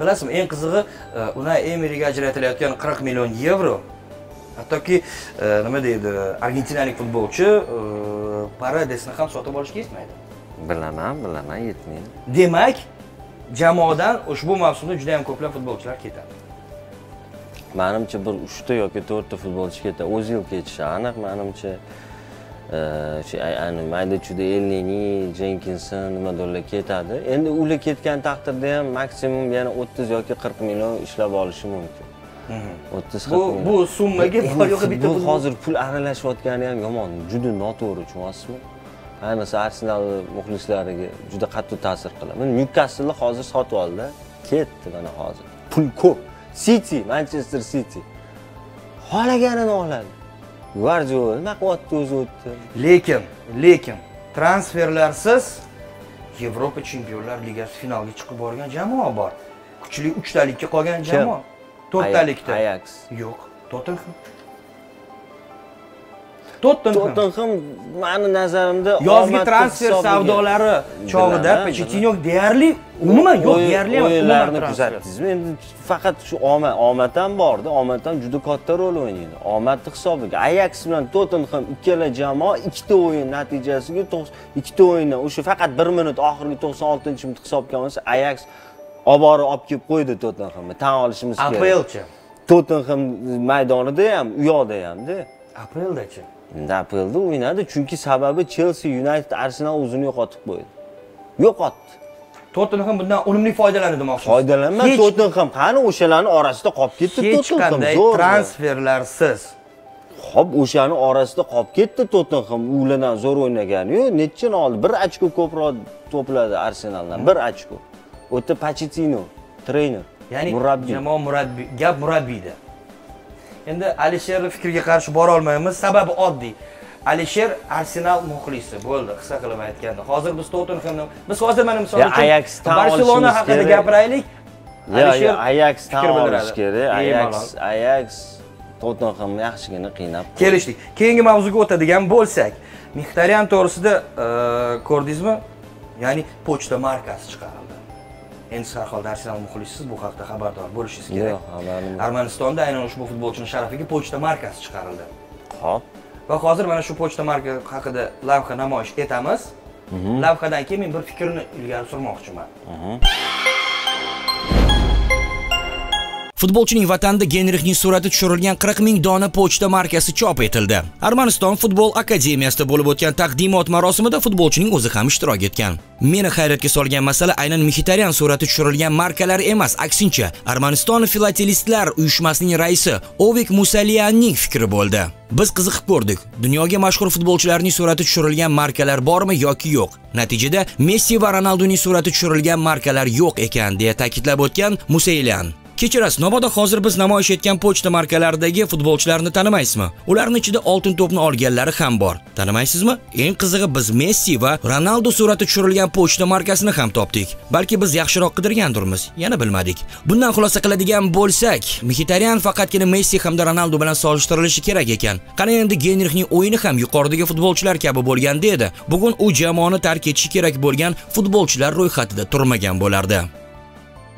Bilasizmi, eng qizig'i Unai Emeryga ajratilayotgan qirq million yevro. Hattoki nima deydi, argentinalik futbolchi Paredesni ham sotib olishga yetmaydi. Bilaman, bilaman, yetmaydi. Demak, jamoadan ushbu mavsumda juda ham ko'plab futbolchilar ketadi. Menimcha bir uch ta yoki to'rt ta futbolchi ketadi. O'zil ketishi aniq menimcha. Şey ayni maydachuda Elneni, Jenkinson nimadirlar ketadi. Endi ular ketgan taqdirda ham maksimum yana o'ttiz yoki qirq million ishlab olishi mumkin. Bu bu summaga bor yo'g'i bitta pul. Hozir pul aralashayotgani ham yomon, juda noto'g'ri, tushunasizmi? Ayniqsa Arsenal muxlislariga juda qattiq ta'sir qiladi. Men Newcastle hozir sotib oldi, ketdi mana hozir. Pul ko'p. City, Manchester City xohlaganini oladi. Guardiola nima qildi o'zi o'tdi. Lekin, lekin transferlarsiz Yevropa Chempionlar Ligasi finaliga chiqib borgan jamoa bor. Kuchli uchtalikka qolgan jamoa. to'rttalikda Ajax yo'q, Tottenham. Tottenham meni nazarimda yozgi transfer savdolari chog'ida Pochettino deyarli umuman yo'q, deyarli ularni kuzatdingizmi? Endi faqat shu omad, omad ham bordi. Omad ham juda katta rol o'ynaydi. Omad hisobiga Ajax bilan Tottenham ikkala jamoa ikkita o'yin natijasiga ikkita o'yindan o'sha faqat bir minut oxirgi to'qson oltinchi minut hisobga olsa Ajax obora olib kelib qo'ydi Tottenhamni. Tan olishimiz kerak. A P L'chi Tottenham maydonida ham, u yoqda ham-da. A P L'dachi A P L'da o'ynadi, chunki sababi Chelsea, United, Arsenal o'zini yo'qotib qo'ydi. Yo'qotdi. Tottenham bundan unumli foydalanadi demoqchisiz. Foydalanmadi Tottenham, qani o'shalarning orasida qolib ketdi Tottenham. Hech qanday transferlarsiz. Xo'p, o'shalarning orasida qolib ketdi Tottenham. Ulardan zo'r o'ynagani-yu, nechchini oldi? bir ochko ko'proq to'pladi Arsenaldan. bir ochko. O'ta Pochettino, trener, murabbiy. Ya'ni jamoa murabbiy, gap murabbiyda. Endi Alisher fikriga qarshi bora olmaymiz. Sababi oddiy. Alisher Arsenal muxlisi bo'ldi, hissa qilib aytganda. Hozir biz Tottenhamni, biz hozir mana misol uchun Barselona haqida gapiraylik. Alisher Ajax ta'riflash kerak. Ajax, Ajax Tottenhamni yaxshigina qiynab kelishdik. Keyingi mavzuga o'tadigan bo'lsak, Mkhitaryan to'g'risida ko'rdingizmi? Ya'ni Pochta markasi chiqarildi. Endi har holda Arsenal muxlisisiz, bu haqda xabardor bo'lishingiz kerak. Armanistonda aynan ushbu futbolchining sharafiga pochta markasi chiqarildi. Xo'p. Va hozir mana shu pochta marka haqida lavha namoyish etamiz. Lavhadan keyin men bir fikrni ilgari surmoqchiman. Futbolchining vatanida Genrixning surati tushirilgan qirq ming dona pochta markasi chop etildi. Armaniston futbol akademiyasida bo'lib o'tgan taqdimot marosimida futbolchining o'zi ham ishtirok etgan. Meni hayratga solgan masala aynan Mkhitaryan surati tushirilgan markalar emas, aksincha Armaniston filatelistlar uyushmasining raisi Ovik Musaliyanning fikri bo'ldi. Biz qiziqib ko'rdik. Dunyoga mashhur futbolchilarning surati tushirilgan markalar bormi yoki yo'q? Natijada Messi va Ronaldoning surati tushirilgan markalar yo'q ekan, deya ta'kidlab o'tgan Musaliyan. Kechirasiz, nobodo hozir biz namoyish etgan pochta markalaridagi futbolchilarni tanimaysizmi? Ularning ichida oltin to'pni olganlari ham bor. Tanimaysizmi? Eng qizig'i biz Messi va Ronaldo surati tushirilgan pochta markasini ham topdik. Balki biz yaxshiroq qidirgandirmiz, yana bilmadik. Bundan xulosa qiladigan bo'lsak, Mkhitaryan faqatgina Messi hamda Ronaldo bilan solishtirilishi kerak ekan. Qani endi Genrixning o'yini ham yuqoridagi futbolchilar kabi bo'lganda edi. Bugun u jamoani tark etishi kerak bo'lgan futbolchilar ro'yxatida turmagan bo'lardi.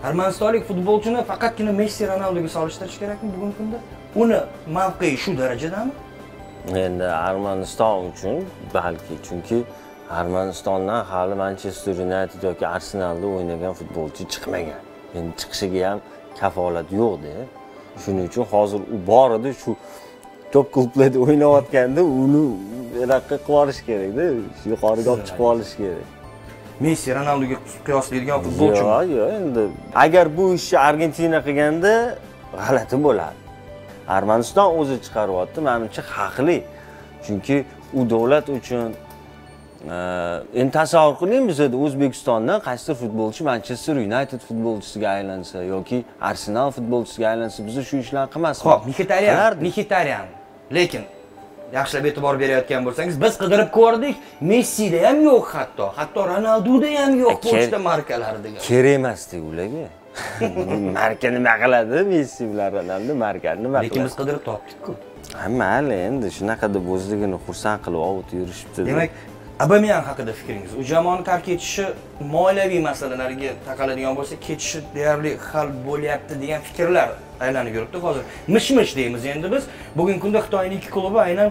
Armanistonlik futbolchini faqatgina Messi, Ronaldoga solishtirish kerakmi bugungi kunda? Uni mavqei shu darajadami? Endi Armaniston uchun balki, chunki Armanistondan hali Manchester United yoki Arsenalda o'ynagan futbolchi chiqmagan. endi chiqishiga ham kafolat yo'q-da. Shuning uchun hozir u bor edi, shu top klublarda o'ynayotganda uni raqqa qilib olish kerak-da, yuqoriga olib chiqib olish kerak. Messi Ronaldoga qiyoslaydigan futbolchimi? Yo'q, yo'q, endi agar bu ishni Argentina qilganda g'alati bo'ladi. Armaniston o'zi chiqaryapti, menimcha haqli. Chunki u davlat uchun endi tasavvur qiling biz O'zbekistondan qaysidir futbolchi Manchester United futbolchisiga aylansa yoki Arsenal futbolchisiga aylansa biz shu ishlarni qilmasmiz. Xo'p, Mkhitaryan, Mkhitaryan. Lekin yaxshilab e'tibor berayotgan bo'lsangiz, biz qidirib ko'rdik, Messida ham yo'q hatto, hatto Ronaldoda ham yo'q pochta markalarida. Kerak emas-da ularga. Marka nima qiladi? Messi bilan Ronaldo marka nima qiladi? Lekin biz qidirib topdik-ku. Hamma endi shunaqada o'zligini xursand qilib o'tib yurishibdi. Demak, Aubameyang haqida fikringiz? U jamoani tark etishi moliyaviy masalalarga taqaladigan bo'lsa, ketishi deyarli hal bo'lyapti degan fikrlar aylanib yuribdi hozir. Mish-mish deymiz endi biz. Bugungi kunda Xitoyning ikki klubi aynan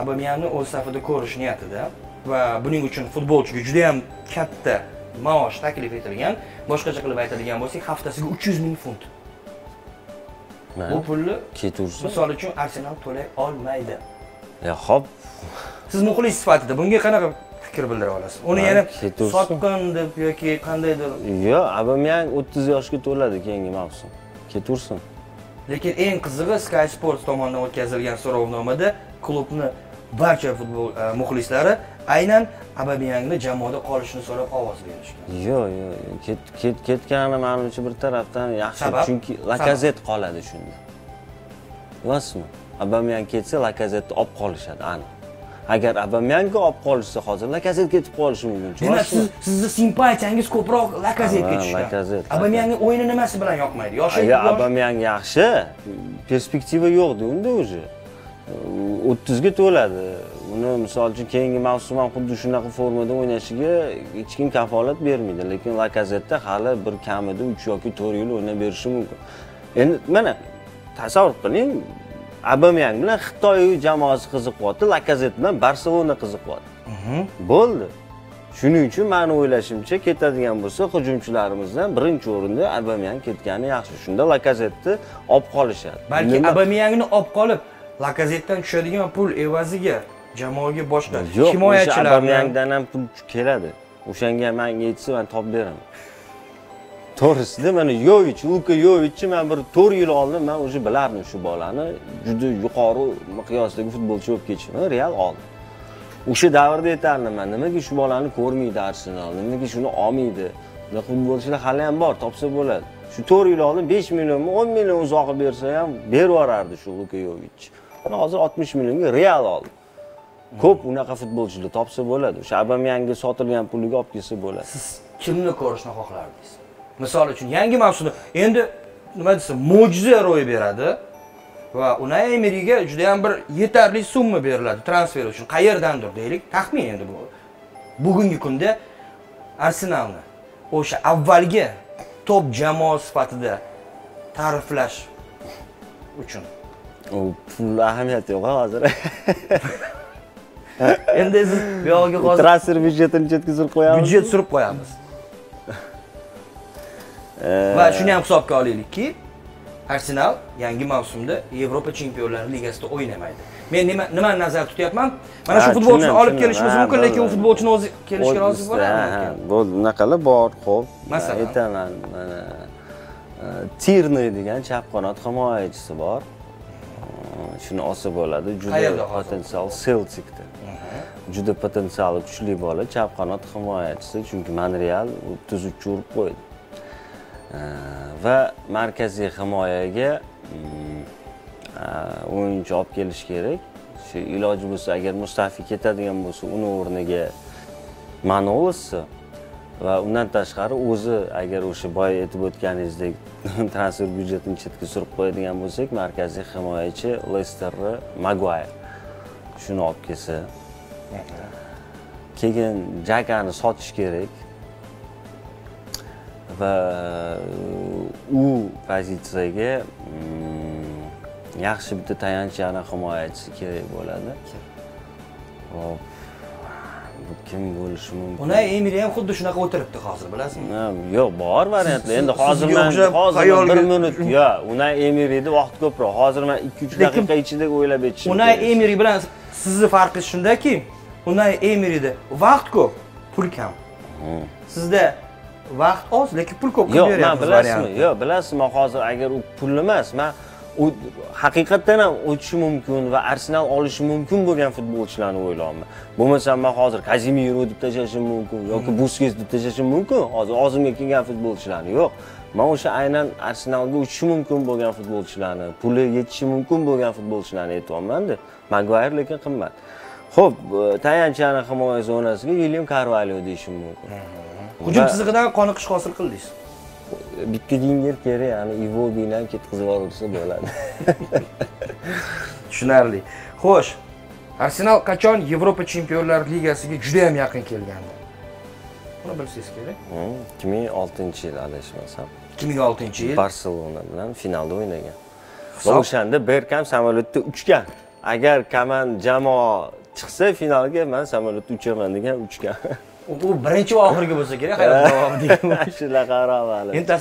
Aubameyangni o'z safida ko'rish niyatida va buning uchun futbolchiga juda ham katta maosh taklif etilgan. Boshqacha qilib aytadigan bo'lsak, haftasiga uch yuz ming funt. Bu pulni ketursa, misol uchun Arsenal to'lay olmaydi. Ya hop. Siz muxlis sifatida bunga qanaqa fikr bildira olasiz? Uni yana sotqin deb yoki qandaydir? Yo'q, Aubameyang o'ttiz yoshga to'ladi keyingi mavsum. Ketursin. Lekin eng qizig'i Sky Sports tomonidan o'tkazilgan so'rovnomada klubni barcha futbol muxlislari aynan Aubameyangni jamoada qolishini so'rab ovoz berishgan. Yo'q, yo'q, ket ketgani menimcha bir tarafdan yaxshi, chunki Lacazette qoladi shunda. Bilasizmi? Aubameyang ketsa Lacazette'ni olib qolishadi aniq. Agar Aubameyangga olib qolishsa, hozir Lacazette ketib qolishi mumkin. Demak, siz sizni simpatiyangiz ko'proq Lacazette'ga tushgan. Aubameyangning o'yini nimasi bilan yoqmaydi? Yoshi yo'q. Aubameyang yaxshi, perspektiva yo'q-da unda o'zi. o'ttizga to'ladi. Uni misol uchun keyingi mavsum ham xuddi shunaqa formada o'ynashiga hech kim kafolat bermaydi, lekin Lacazette'da hali bir kamida uch yoki to'rt yil o'ynab berishi mumkin. Endi mana tasavvur qiling, Aubameyang bilan Xitoy jamoasi qiziqyapti, Lacazette bilan Barselona qiziqyapti. Bo'ldi. Shuning uchun men o'ylashimcha, ketadigan bo'lsa, hujumchilarimizdan birinchi o'rinda Aubameyang ketgani yaxshi. Shunda Lacazette'ni olib qolishadi. Balki Aubameyangni olib qolib, Lacazette'dan tushadigan pul evaziga jamoaga boshqa himoyachilar Aubameyangdan ham pul keladi. O'shanga menga yetsa, men top beraman. To'g'risida mana Yovich, Luka Yovichni men bir to'rt yil oldin men o'sha bilardim shu bolani juda yuqori miqyosdagi futbolchi bo'lib ketishini Real oldi. O'sha davrda aytardim men, nimaga shu bolani ko'rmaydi Arsenal, nimaga shuni olmaydi. Ular futbolchilar hali ham bor, topsa bo'ladi. Shu to'rt yil oldin besh millionmi, o'n million uzoq bersa ham berib yuborardi shu Luka Yovich. Mana hozir oltmish millionga Real oldi. Ko'p unaqa futbolchilar topsa bo'ladi. O'sha Aubameyangga sotilgan pulga olib kelsa bo'ladi. Siz kimni ko'rishni xohlardingiz? Misol uchun yangi mavsumda endi nima desa mo'jiza ro'y beradi va Unai Emeryga juda ham bir yetarli summa beriladi transfer uchun. Qayerdandir deylik, taxmin endi bu. Bugungi kunda Arsenalni o'sha avvalgi top jamoa sifatida ta'riflash uchun u pul ahamiyati yo'q hozir. Endi siz bu yo'lga hozir transfer byudjetini yetkazib qo'yamiz. Byudjet surib qo'yamiz. Va shuni ham hisobga olaylikki, Arsenal yangi mavsumda Yevropa Chempionlar Ligasida o'ynamaydi. Men nima nimani nazarda tutyapman? Mana shu futbolchini olib kelishimiz mumkin, lekin u futbolchini o'zi kelishga rozi bo'ladimi? Bo'ldi, unaqalar bor, xo'p. Masalan, aytaman, mana Tirni degan chap qanot himoyachisi bor. Shuni olsa bo'ladi, juda potensial Celtic'da. Juda potensiali kuchli bola, chap qanot himoyachisi, chunki Monreal o'ttiz uch urib qo'ydi. Va markaziy himoyaga o'yinchi olib kelish kerak. Shu iloji bo'lsa, agar Mustafi ketadigan bo'lsa, uni o'rniga Manolisni va undan tashqari o'zi agar o'sha boy aytib o'tganingizdek transfer byudjetini chetga surib qo'yadigan bo'lsak, markaziy himoyachi Leisterni Maguire shuni olib kelsa. Keyin Jakani sotish kerak. Va u pozitsiyaga yaxshi bitta tayanch yana himoyachisi kerak bo'ladi. Hop. kim bo'lishi mumkin? Ona Emir ham xuddi shunaqa o'tiribdi hozir, bilasizmi? Yo'q, bor variantlar. Endi hozir men hozir bir minut, yo, Una Emir edi, vaqt ko'proq. Hozir men ikki uch daqiqa ichida o'ylab aytishim. Una Emir bilan sizning farqingiz shundaki, Una Emirda vaqt ko'p, pul kam. Sizda vaqt oz, lekin pul ko'p beryapsiz. Yo'q, bilasizmi? Yo'q, bilasizmi, hozir agar u pul emas, men u haqiqatan ham o'tishi mumkin va Arsenal olishi mumkin bo'lgan futbolchilarni o'ylayman. Bo'lmasa men hozir Kazemiro deb tashlashim mumkin yoki Busquets deb tashlashim mumkin. Hozir o'zimga kelgan futbolchilarni yo'q. Men o'sha aynan Arsenalga o'tishi mumkin bo'lgan futbolchilarni, puli yetishi mumkin bo'lgan futbolchilarni aytayapman-da. Maguire lekin qimmat. Xo'p, tayanchani himoya zonasiga William Carvalho deyishim mumkin. Hujum chizigidan qoniqish hosil qildingiz. Bitta dinger kerak, ya'ni Iwobidan ketkizib olsa bo'ladi. Tushunarli. Xo'sh, Arsenal qachon Yevropa Chempionlar Ligasiga juda ham yaqin kelgandi? Buni bilsangiz kerak. ikki ming oltinchi yil adashmasam. ikki ming oltinchi yil Barselona bilan finalda o'ynagan. O'shanda Berkam samolyotda uchgan. Agar komand jamoa chiqsa finalga men samolyotda uchaman degan uchgan. Bu birinchi va oxirgi bo'lsa kerak, hayot davomidagi mashinalar qarabali. Endi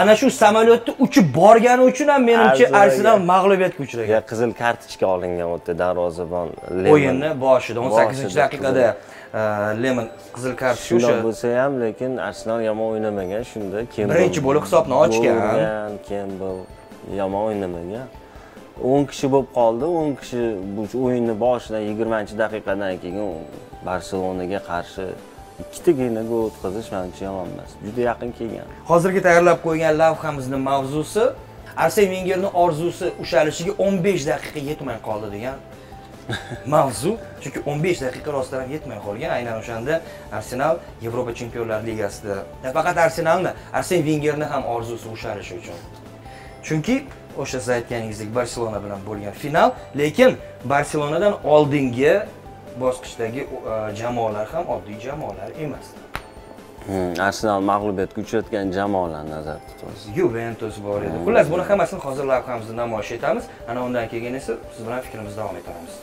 ana shu samolyotda uchib borgani uchun ham menimcha Arsenal mag'lubiyatga uchragan. Qizil kartochka olingan o'tda darvozabon Lemon. O'yinni boshida o'n sakkizinchi daqiqada Lemon qizil kartochka o'sha bo'lsa ham, lekin Arsenal yomon o'ynamagan shunda. Birinchi bo'lib hisobni ochgan. Kembel yomon o'ynamagan. o'n kishi bo'lib qoldi. o'n kishi bu o'yinni boshidan yigirmanchi daqiqadan keyin Barselonaga qarshi ikkitagina gol o'tkazish menimcha yomon emas. Juda yaqin kelgan. Hozirgi tayyorlab qo'ygan lavhamizning mavzusi Arsene Wengerning orzusi ushalishiga o'n besh daqiqa yetmay qoldi degan mavzu. Chunki o'n besh daqiqa rostdan ham yetmay qolgan. Aynan o'shanda Arsenal Yevropa Chempionlar Ligasida. Faqat Arsenalni, Arsene Wengerning ham orzusi ushalishi uchun. Chunki o'sha siz aytganingizdek Barselona bilan bo'lgan final, lekin Barselonadan oldingi bosqichdagi jamoalar ham oddiy jamoalar emas. Arsenal mag'lubiyatga uchratgan jamoalarni nazarda tutasiz. Juventus bor edi. Xullas, buni hammasini hozir lavhamizda namoyish etamiz. Ana undan keyin esa siz bilan fikrimizni davom ettiramiz.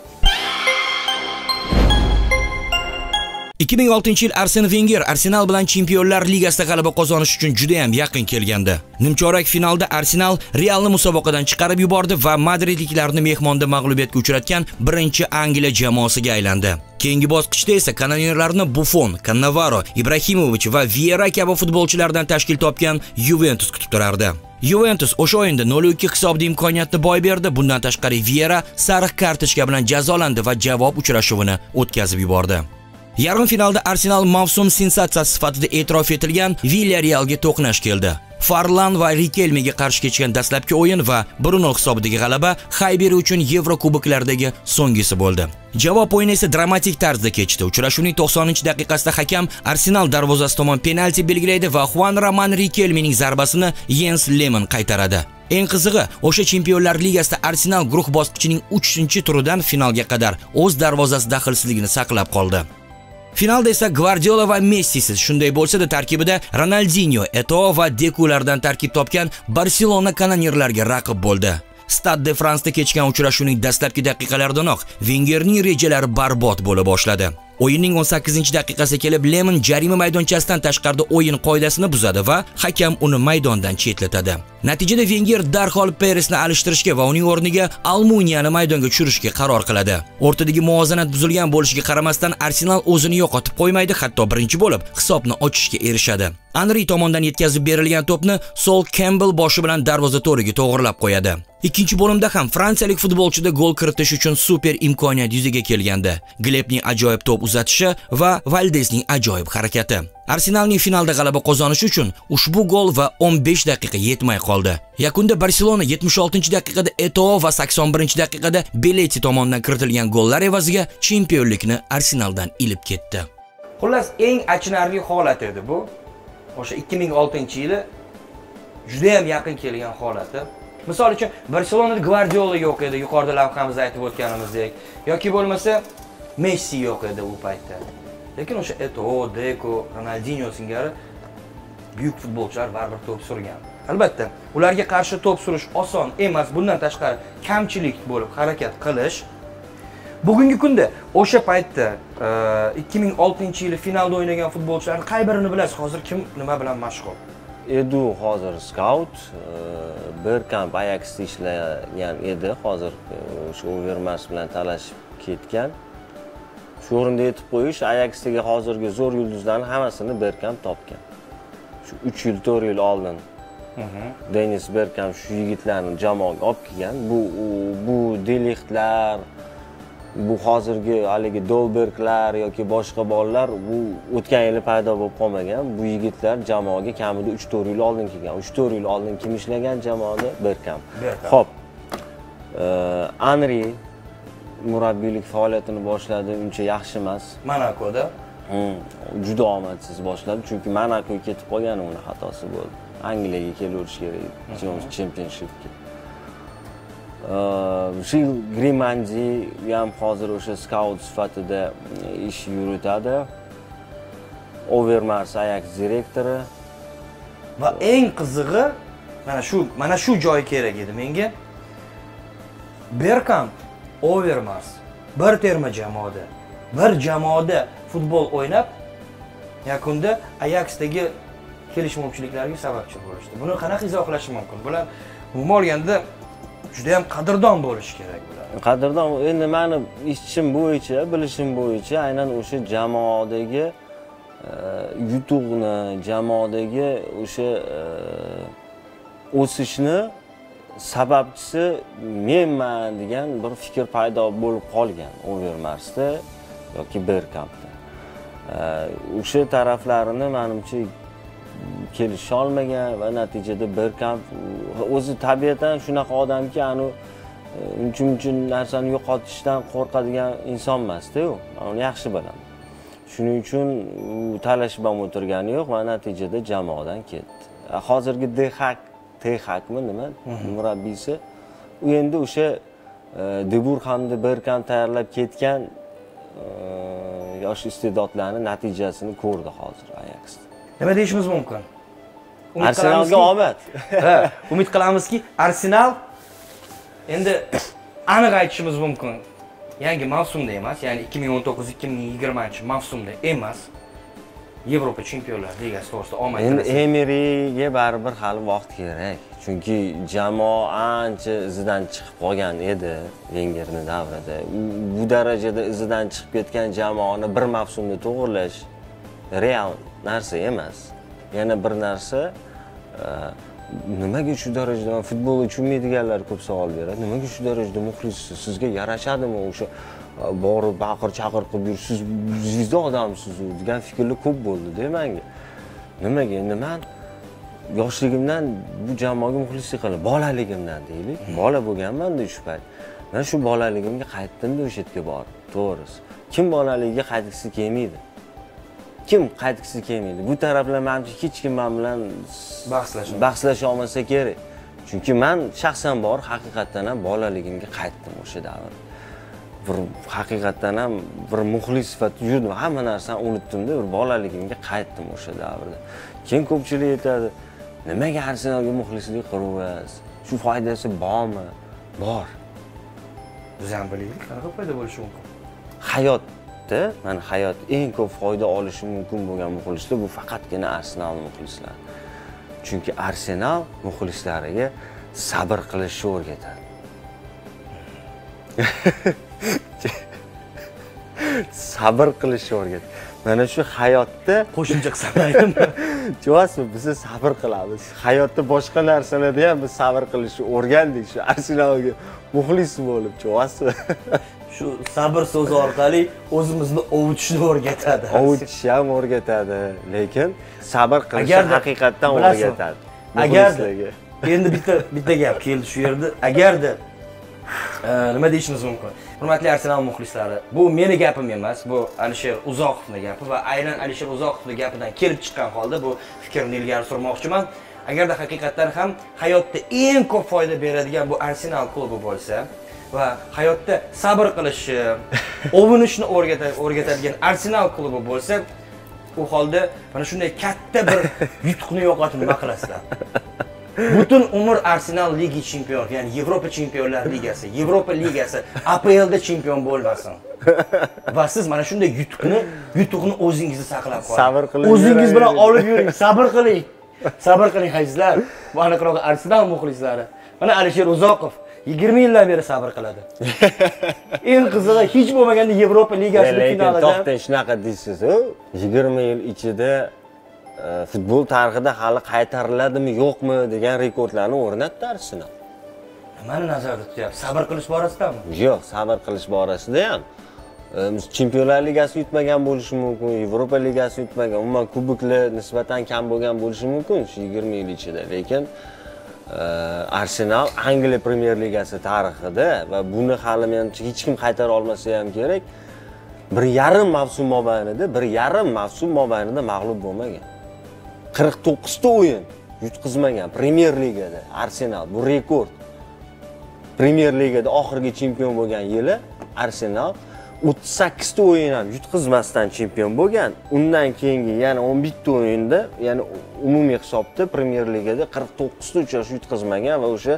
ikki ming oltinchi yil Arsene Wenger Arsenal bilan Chempionlar Ligasida g'alaba qozonish uchun juda ham yaqin kelgandi. Nimchorak finalda Arsenal Realni musobaqadan chiqarib yubordi va madridliklarni mehmonda mag'lubiyatga uchratgan birinchi Angliya jamoasiga aylandi. Keyingi bosqichda esa kanonerlarni Buffon, Cannavaro, Ibrahimovic va Vieira kabi futbolchilardan tashkil topgan Juventus kutib turardi. Juventus o'sha o'yinda nol ikki hisobda imkoniyatni boy berdi. Bundan tashqari Vieira sariq kartochka bilan jazolandi va javob uchrashuvini o'tkazib yubordi. Yarim finalda Arsenal mavsum sensatsiyasi sifatida e'tirof etilgan Villarrealga to'qnash keldi. Farlan va Rikelmega qarshi kechgan dastlabki o'yin va bir nol hisobidagi g'alaba Xayberi uchun Yevrokuboklardagi so'nggisi bo'ldi. Javob o'yini esa dramatik tarzda kechdi. Uchrashuvning to'qsoninchi daqiqasida hakam Arsenal darvozasi tomon penalti belgilaydi va Juan Ramon Rikelmening zarbasini Jens Lehmann qaytaradi. Eng qizig'i, o'sha Chempionlar Ligasida Arsenal guruh bosqichining uchinchi turidan finalga qadar o'z darvozasi daxlsizligini saqlab qoldi. Finalda esa Guardiola va Messisiz, shunday bo'lsa-da tarkibida Ronaldinho, Eto'o va Dekulardan tarkib topgan Barselona kanonerlarga raqib bo'ldi. Stade de France'da kechgan uchrashuvning dastlabki daqiqalaridanoq Wengerning rejalari barbod bo'la boshladi. O'yinning o'n sakkizinchi daqiqasi kelib Lemon jarima maydonchasidan tashqarida o'yin qoidasini buzadi va hakam uni maydondan chetlatadi. Natijada Wenger darhol Peresni alishtirishga va uning o'rniga Almuniyani maydonga tushirishga qaror qiladi. O'rtadagi muvozanat buzilgan bo'lishiga qaramasdan Arsenal o'zini yo'qotib qo'ymaydi, hatto birinchi bo'lib hisobni ochishga erishadi. Anri tomonidan yetkazib berilgan to'pni Sol Campbell boshi bilan darvoza to'riga to'g'rilab qo'yadi. Ikkinchi bo'limda ham fransiyalik futbolchida gol kiritish uchun super imkoniyat yuzaga kelgandi. Glebning ajoyib to'p uzatishi va Valdesning ajoyib harakati. Arsenalning finalda g'alaba qozonishi uchun ushbu gol va o'n besh daqiqa yetmay qoldi. Yakunda Barselona yetmish oltinchi daqiqada Eto'o va sakson birinchi daqiqada Belletti tomonidan kiritilgan gollar evaziga chempionlikni Arsenaldan ilib ketdi. Xullas, eng achinarli holat edi bu. O'sha ikki ming oltinchi yili juda ham yaqin kelgan holati. Misol uchun Barselonada Guardiola yo'q edi, yuqorida lavhamizda aytib o'tganimizdek, yoki bo'lmasa Messi yo'q edi u paytda. Lekin o'sha Eto'o, Deco, Ronaldinho singari buyuk futbolchilar baribir to'p surgan. Albatta, ularga qarshi to'p surish oson emas. Bundan tashqari, kamchilik bo'lib harakat qilish Bugungi kunda o'sha paytda ikki ming oltinchi yili finalda o'ynagan futbolchilarning qay birini bilasiz? Hozir kim nima bilan mashg'ul? Edu hozir scout, bir kamp Ajaxda ishlagan edi, hozir o'sha Overmars bilan talashib ketgan. Shu o'rinda aytib qo'yish, Ajaxdagi hozirgi zo'r yulduzlarning hammasini Bergkamp topgan. Shu uch yil, to'rt yil oldin Dennis Bergkamp shu yigitlarni jamoaga olib kelgan. Bu bu Deliktlar, bu hozirgi haligi Dolberglar yoki boshqa bolalar bu o'tgan yili paydo bo'lib qolmagan. Bu yigitlar jamoaga kamida uch to'rt yil oldin kelgan. uch to'rt yil oldin kim ishlagan jamoada? Bergkamp. Xo'p. Anri murabbiylik faoliyatini boshladi, uncha yaxshi emas. Monakoda juda omadsiz boshladi, chunki Monakoga ketib qolgani uni xatosi bo'ldi. Angliyaga keluverish kerak edi Championshipga. Gil Grimanzi ham hozir o'sha scout sifatida ish yuritadi. Overmars Ajax direktori va eng qizig'i mana shu mana shu joy kerak edi menga. Bergkamp Overmars bir terma jamoada, bir jamoada futbol o'ynab, yakunda Ajaxdagi kelishmovchiliklarga sababchi bo'lishdi. Buni qanaqa izohlash mumkin? Bular umuman olganda juda ham qadrdon bo'lish kerak bular. Qadrdon endi meni ishchim bo'yicha, bilishim bo'yicha aynan o'sha jamoadagi yutuqni, jamoadagi o'sha o'sishni sababchisi menman degan bir fikir paydo bo'lib qolgan Overmarsda yoki Bergkampda. O'sha taraflarini menimcha kelisha olmagan va natijada Bergkamp o'zi tabiatan shunaqa odamki, anu uncha-muncha narsani yo'qotishdan qo'rqadigan inson emas-da-ku. Men uni yaxshi bilaman. Shuning uchun u talashib ham o'tirgani yo'q va natijada jamoadan ketdi. Hozirgi Dehak Tehakmi nima murabbiysi u endi o'sha Deburg hamda Bergkamp tayyorlab ketgan yosh iste'dodlarning natijasini ko'rdi hozir Ajaxda. Nima deyishimiz mumkin? Arsenalga omad. Ha, umid qilamizki Arsenal endi aniq aytishimiz mumkin. Yangi mavsumda emas, ya'ni ikki ming o'n to'qqiz ikki ming yigirmanchi mavsumda emas. Yevropa Chempionlar Ligasi to'g'risida omad tilasam. Endi Emeryga baribir hali vaqt kerak. Chunki jamoa ancha izidan chiqib qolgan edi Vengerning davrida. Bu darajada izidan chiqib ketgan jamoani bir mavsumda to'g'irlash real narsa emas. Yana bir narsa, nimaga shu darajada futbol tushunmaydiganlar ko'p savol beradi. Nimaga shu darajada muxlissiz? Sizga yarashadimi o'sha borib baqir-chaqir qilib yursiz, zvezda odamsiz degan fikrlar ko'p bo'ldi-da menga. Nimaga endi men yoshligimdan bu jamoaga muxlislik qilib, bolaligimdan deylik, bola bo'lganman-da shu payt. Men shu bolaligimga qaytdim-da o'sha yerga borib, to'g'risi. Kim bolaligiga qaytgisi kelmaydi? Kim qaytgisi kelmaydi? Bu taraflar menimcha hech kim bilan bahslasha bahslasha olmasa kerak. Chunki men shaxsan bor haqiqatan ham bolaligimga qaytdim o'sha davrda. Bir haqiqatan ham bir muxlis sifatida yurdim. Hamma narsani unutdim-da, bir bolaligimga qaytdim o'sha davrda. Keyin ko'pchilik aytadi, nimaga Arsenalga muxlislik qilasiz? Shu foydasi bormi? Bor. Biz ham bilaylik, qanaqa foyda bo'lishi mumkin? Hayotda, mana hayot eng ko'p foyda olishi mumkin bo'lgan muxlislar bu faqatgina Arsenal muxlislari. Chunki Arsenal muxlislariga sabr qilishni o'rgatadi. Sabr qilishni o'rgat. Mana shu hayotda qo'shimcha qismini aytaman. To'g'rimi? Biz sabr qilamiz. Hayotda boshqa narsalarda ham biz sabr qilishni o'rgandik. Shu Arsenalga muxlis bo'lib, to'g'rimi? Shu sabr so'zi orqali o'zimizni ovutishni o'rgatadi. Ovutish ham o'rgatadi, lekin sabr qilish haqiqatan o'rgatadi. Agar endi bitta bitta gap keldi shu yerda. Agarda nima deyishimiz mumkin? Hurmatli Arsenal muxlislari, bu meni gapim emas, bu Alisher Uzoqovning gapi va aynan Alisher Uzoqovning gapidan kelib chiqqan holda bu fikrni ilgari surmoqchiman. Agarda haqiqatan ham hayotda eng ko'p foyda beradigan bu Arsenal klubi bo'lsa va hayotda sabr qilishni, o'vinishni o'rgatadigan Arsenal klubi bo'lsa, u holda mana shunday katta bir yutuqni yo'qotib nima qilasizlar? Butun umur Arsenal Ligi chempion, yani Yevropa Chempionlar Ligasi, Yevropa Ligasi, A P L'da chempion bo'lmasin. Va siz mana shunday yutuqni, yutuqni o'zingizda saqlab qoling. Sabr qiling. O'zingiz bilan olib yuring, sabr qiling. Sabr qiling hajizlar. Mana qaroq Arsenal muxlislari. Mana Alisher Uzoqov yigirma yildan beri sabr qiladi. Eng qizig'i hech bo'lmaganda Yevropa Ligasining finalida. To'xta, shunaqa deysiz-ku. yigirma yil ichida futbol tarixida hali qaytariladimi, yo'qmi degan rekordlarni o'rnatdi Arsenal. Nimani nazarda tutyapti? Sabr qilish borasidami? Yo'q, sabr qilish borasida ham. Chempionlar Ligasi yutmagan bo'lishi mumkin, Yevropa Ligasi yutmagan, umuman kuboklar nisbatan kam bo'lgan bo'lishi mumkin yigirma yil ichida, lekin Arsenal Angliya Premier Ligasi tarixida va buni hali menimcha hech kim qaytara olmasa ham kerak, bir yarim mavsum mobaynida, bir yarim mavsum mobaynida mag'lub bo'lmagan. qirq to'qqizta o'yin yutqizmagan Premier Ligada Arsenal, bu rekord. Premier Ligada oxirgi chempion bo'lgan yili Arsenal o'ttiz sakkizta o'yin ham yutqizmasdan chempion bo'lgan. Undan keyingi yana o'n bitta o'yinda, ya'ni umumiy hisobda Premier Ligada qirq to'qqizta uchrashuv yutqizmagan va o'sha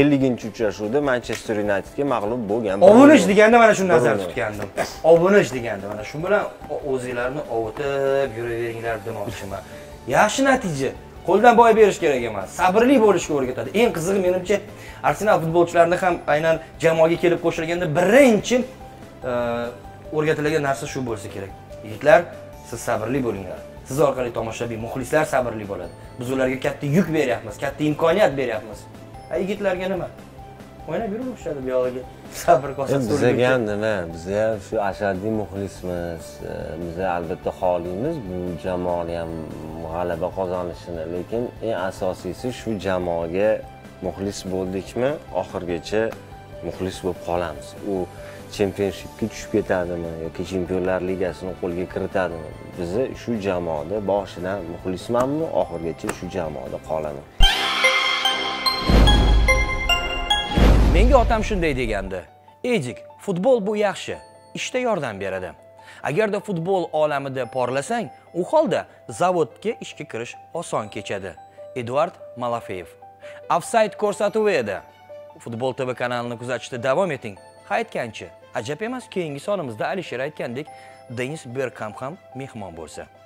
ellinchi uchrashuvda Manchester Unitedga mag'lub bo'lgan. Ovunish deganda mana shuni nazarda tutgandim. Ovunish deganda mana shu bilan o'zinglarni ovutib yuraveringlar demoqchiman. Yaxshi natija qo'ldan boy berish kerak emas. Sabrli bo'lishga o'rgatadi. Eng qizig'i menimcha Arsenal futbolchilarini ham aynan jamoaga kelib qo'shilganda birinchi o'rgatilgan narsa shu bo'lsa kerak. Yigitlar, siz sabrli bo'linglar. Siz orqali tomoshabin, muxlislar sabrli bo'ladi. Biz ularga katta yuk beryapmiz, katta imkoniyat beryapmiz. A yigitlarga nima? O'ynab yurishadi bu yo'lga. Sabr ko'rsatib turibdi. Bizga ham nima? Biz ham shu ashaddiy muxlismiz. Biz albatta xolimiz bu jamoani ham g'alaba qozonishini, lekin eng asosiysi shu jamoaga muxlis bo'ldikmi, oxirgacha muxlis bo'lib qolamiz. U Championshipga tushib ketadimi yoki Chempionlar Ligasini qo'lga kiritadimi? Biz shu jamoada boshidan muxlismanmi, oxirgacha shu jamoada qolaman. Menga otam shunday degandi. Ejik, futbol bu yaxshi, ishda yordam beradi. Agarda futbol olamida porlasang, u holda zavodga ishga kirish oson kechadi. Eduard Malafeyev. Offside ko'rsatuvi edi. Futbol T V kanalini kuzatishda davom eting. Qaytgancha, ajab emas, keyingi sonimizda Alisher aytgandek, Denis Bergkamp ham mehmon bo'lsa.